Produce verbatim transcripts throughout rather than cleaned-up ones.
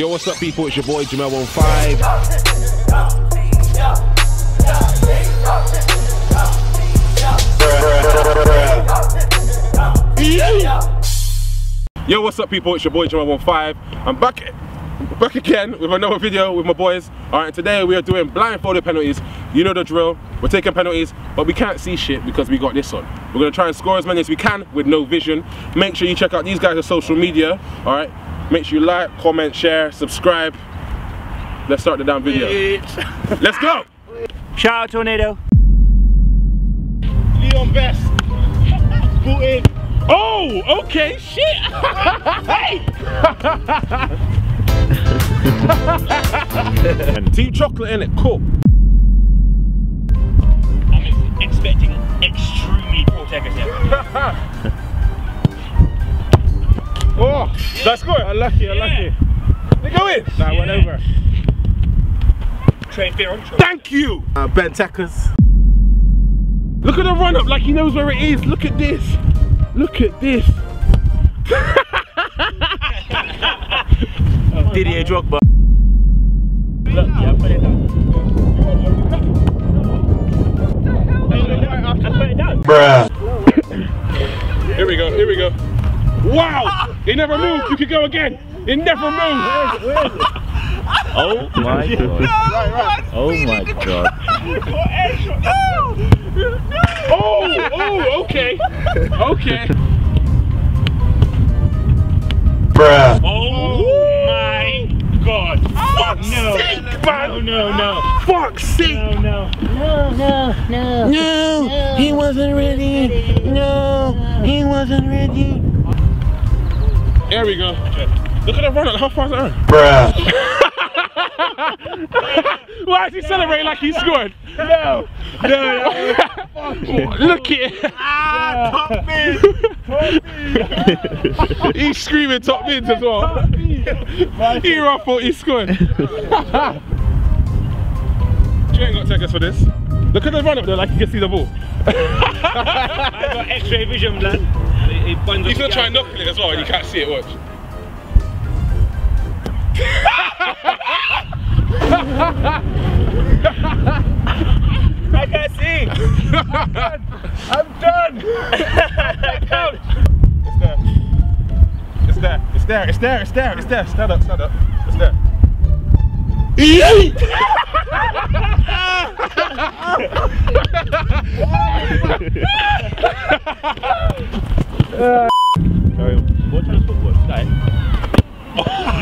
Yo, what's up, people? It's your boy Jemel One Five. Yo, what's up, people? It's your boy Jemel One Five. I'm back, back again with another video with my boys. All right, today we are doing blindfolded penalties. You know the drill. We're taking penalties, but we can't see shit because we got this on. We're gonna try and score as many as we can with no vision. Make sure you check out these guys on social media. All right. Make sure you like, comment, share, subscribe. Let's start the damn video. Let's go! Shout out Tornado. Leon Best. Boot in. Oh, okay, shit. Team chocolate in it, cool. I'm expecting extremely poor technique. Oh, yeah. That's good. Unlucky, yeah. Unlucky. They go in. That yeah. Went over. Trade beer on. Thank you. Uh, Ben Tackers. Look at the run up, like he knows where it is. Look at this. Look at this. Oh, Didier Drogba. Look, yeah, put it down. I put it down. Bruh. Here we go. Here we go. Wow! He never moved. You could go again. He never moved. Where is it? Where is it? Oh my god! No, right, right. Oh my god! Oh! Oh! Okay. Okay. Bruh. Oh my god! Fuck's no. sake, man! No, no, no! Fuck's sake! No, no, no, no, no! No! He wasn't ready. No! He wasn't ready. There we go. Look at the runner, how far is that? Bruh. Why is he celebrating like he scored? No. No. No. Look at it. Ah, top mid. Top mid. He's screaming top mids as well. He ruffled, he scored. You ain't got to take us for this. Look at the run up though, like you can see the ball. I got x-ray vision, blood. He He's gonna try and knock it as well, and you can't see it. Watch. I can't see. I'm done. I'm done. I can't. It's there. It's there. It's there. It's there. It's there. It's there. Stand up. Stand up. It's there. Uh, what football, right?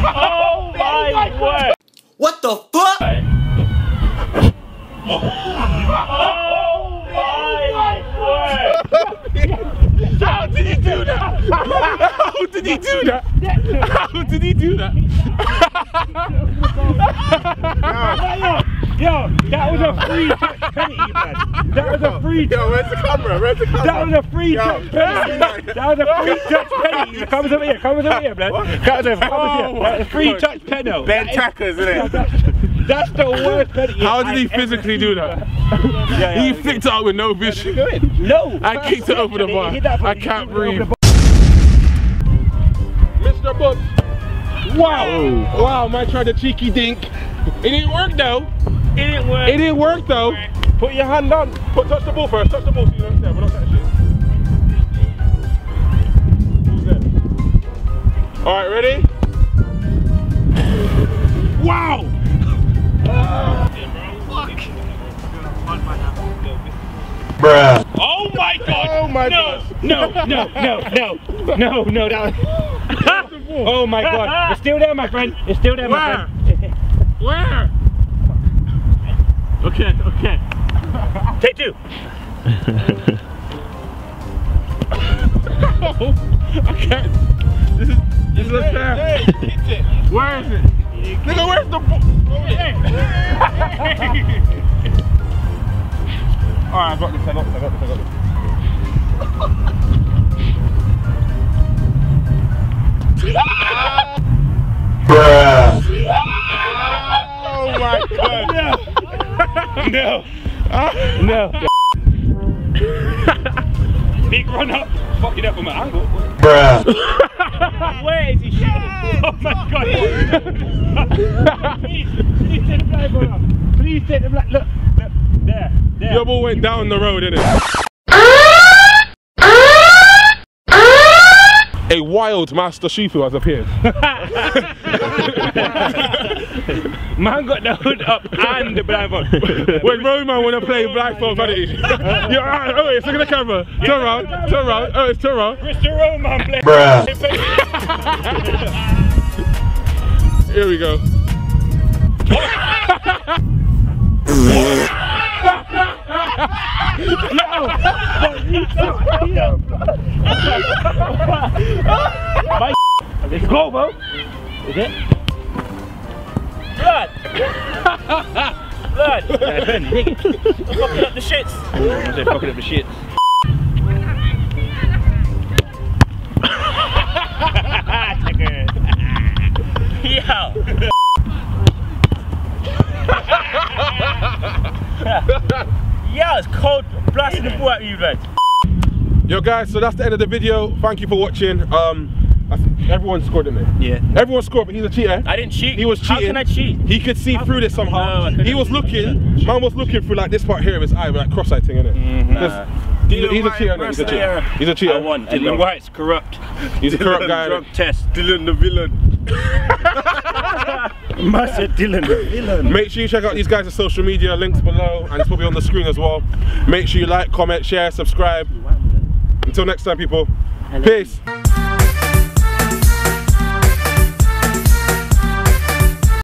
Oh my word! What the fuck? Right. Oh, oh my word! How did he do that? How did he do that? How did he do that? Yo, that was a free touch penalty, man. That was a free touch. Yo, where's the camera? Where's the camera? That was a free touch penalty. That was a free touch penalty. Comes over here, comes over here, man. That was a oh, free touch penalty. Ben Tackers, innit? That's, that's the worst penalty. How did he physically do that? Yeah, yeah, he flicked it out with no vision. No. I kicked it over the bar. I can't breathe. Mister Bubs. Wow. Wow, man tried a cheeky dink. It didn't work though. It didn't work. It didn't work though. Put your hand on. Put, touch the ball first. Touch the ball so you don't there. We're not that shit. Alright, ready? Wow! Uh, Fuck! Bruh. Oh my god! Oh my no, god! No, no, no, no, no, no, that was... Oh my god. It's still there, my friend. It's still there, my friend. Where? Okay, okay. Take two. Oh, I can't. This is this is unfair. Where is it? Nigga, where's the ball? Alright, I got this, I got this, I got this, I got this. Oh my god. No. Uh, no. Big run up. Fucking up on my angle. Bruh. Where is he shooting? Oh my god. please, please take the flag ball off. Please take the flag. Look, look, there, there. Your ball went down the road, didn't it? A wild Master Shifu has appeared. Man got the hood up and the blindfold. When Roma wanna play blindfold buddy. You're right, oh it's look at the camera. Turn around, turn around, oh it's turn around. Mister Roma play. Bruh. Here we go. My let's go, bro. Is it? Blood. Blood. Yeah, Ben, dig it. I'm fucking up the shits. I said fucking up the shits. Yo. Yeah, it's cold. Blasting the ball at you, Ben. Yo guys, so that's the end of the video. Thank you for watching. Um, I think everyone scored, didn't they? Yeah. Everyone scored, but he's a cheater. I didn't cheat. He was cheating. How can I cheat? He could see How through this somehow. No, he was looking. Man was looking through like this part here of his eye, like cross-eyed thing, innit? Mm, nah. He's, he's, a cheater, no, he's a cheater. He's a cheater. I won. Dylan, Dylan White's corrupt. He's Dylan a corrupt guy. Drug test. Dylan the villain. Master Dylan the villain. Make sure you check out these guys' social media. Links below, and it's probably on the screen as well. Make sure you like, comment, share, subscribe. Until next time, people. Hello. Peace.